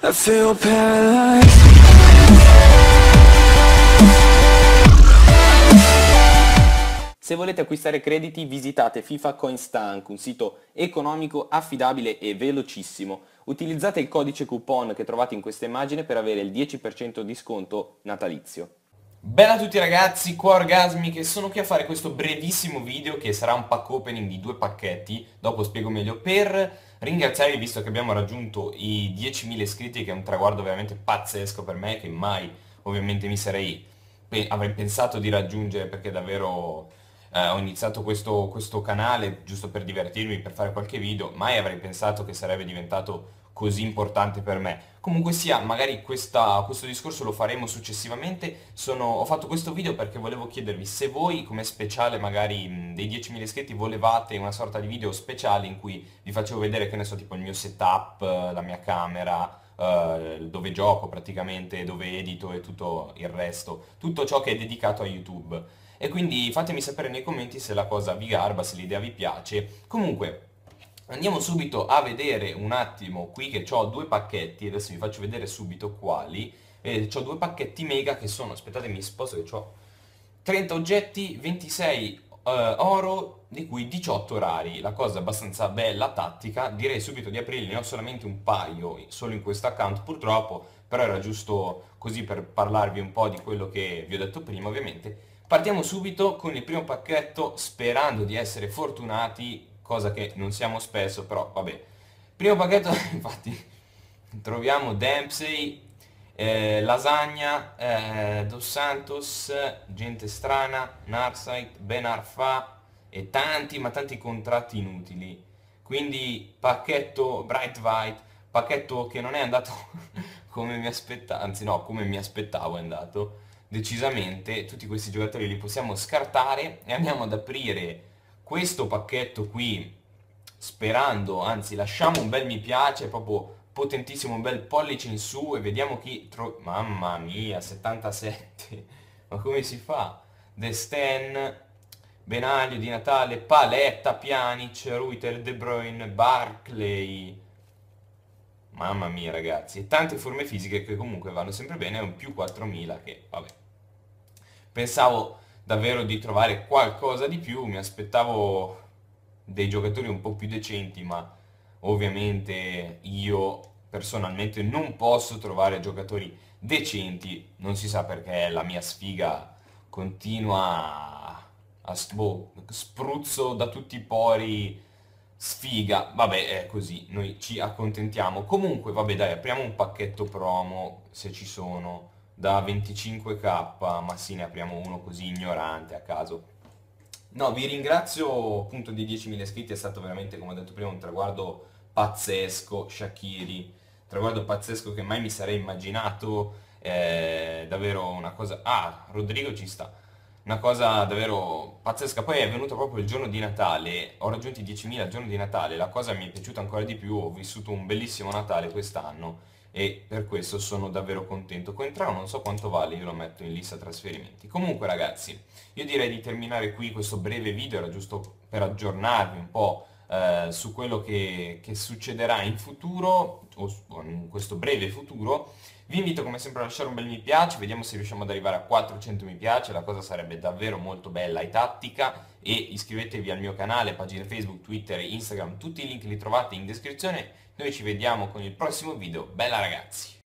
I feel paralyzed. Se volete acquistare crediti visitate FIFA Coinstank, un sito economico, affidabile e velocissimo. Utilizzate il codice coupon che trovate in questa immagine per avere il 10% di sconto natalizio. Bella a tutti ragazzi, qua Orgasmi che sono qui a fare questo brevissimo video che sarà un pack opening di 2 pacchetti, dopo spiego meglio, per ringraziarvi visto che abbiamo raggiunto i 10.000 iscritti, che è un traguardo veramente pazzesco per me, che mai ovviamente avrei pensato di raggiungere, perché davvero... ho iniziato questo canale giusto per divertirmi, per fare qualche video, mai avrei pensato che sarebbe diventato così importante per me. Comunque sia, magari questo discorso lo faremo successivamente. Ho fatto questo video perché volevo chiedervi se voi, come speciale magari dei 10.000 iscritti, volevate una sorta di video speciale in cui vi facevo vedere, che ne so, tipo il mio setup, la mia camera, dove gioco praticamente, dove edito e tutto il resto, tutto ciò che è dedicato a YouTube. E quindi fatemi sapere nei commenti se la cosa vi garba, se l'idea vi piace. Comunque, andiamo subito a vedere un attimo qui che ho 2 pacchetti, adesso vi faccio vedere subito quali. Ho 2 pacchetti mega che sono, aspettate mi sposto che ho 30 oggetti, 26 oro, di cui 18 rari. La cosa abbastanza bella, tattica, direi subito di aprirli, ne ho solamente un paio, solo in questo account purtroppo, però era giusto così per parlarvi un po' di quello che vi ho detto prima ovviamente. Partiamo subito con il primo pacchetto, sperando di essere fortunati, cosa che non siamo spesso, però vabbè. Primo pacchetto, infatti, troviamo Dempsey, Lasagna, Dos Santos, Gente Strana, Narsait, Ben Arfa e tanti, ma tanti contratti inutili. Quindi pacchetto Bright White, pacchetto che non è andato come mi aspettavo, anzi no, come mi aspettavo è andato. Decisamente tutti questi giocatori li possiamo scartare e andiamo ad aprire questo pacchetto qui sperando, anzi lasciamo un bel mi piace, proprio potentissimo, un bel pollice in su e vediamo chi mamma mia, 77, ma come si fa? De Sten, Benaglio, Di Natale, Paletta, Pjanic, Ruiter, De Bruyne, Barclay. Mamma mia ragazzi, e tante forme fisiche che comunque vanno sempre bene, è un più 4.000 che vabbè. Pensavo davvero di trovare qualcosa di più, mi aspettavo dei giocatori un po' più decenti, ma ovviamente io personalmente non posso trovare giocatori decenti, non si sa perché la mia sfiga continua a spruzzo da tutti i pori, sfiga, vabbè è così, noi ci accontentiamo. Comunque vabbè dai, apriamo un pacchetto promo se ci sono, da 25k, ma sì, ne apriamo uno così ignorante a caso. No, vi ringrazio appunto di 10.000 iscritti, è stato veramente, come ho detto prima, un traguardo pazzesco, Shaqiri, traguardo pazzesco che mai mi sarei immaginato, davvero una cosa... Ah, Rodrigo ci sta, una cosa davvero pazzesca. Poi è venuto proprio il giorno di Natale, ho raggiunto i 10.000 il giorno di Natale, la cosa mi è piaciuta ancora di più, ho vissuto un bellissimo Natale quest'anno e per questo sono davvero contento. Coentrano non so quanto vale, io lo metto in lista trasferimenti. Comunque ragazzi, io direi di terminare qui questo breve video, era giusto per aggiornarvi un po' su quello che succederà in futuro, o in questo breve futuro. Vi invito come sempre a lasciare un bel mi piace, vediamo se riusciamo ad arrivare a 400 mi piace, la cosa sarebbe davvero molto bella e tattica, e iscrivetevi al mio canale, pagine Facebook, Twitter e Instagram, tutti i link li trovate in descrizione. Noi ci vediamo con il prossimo video, bella ragazzi!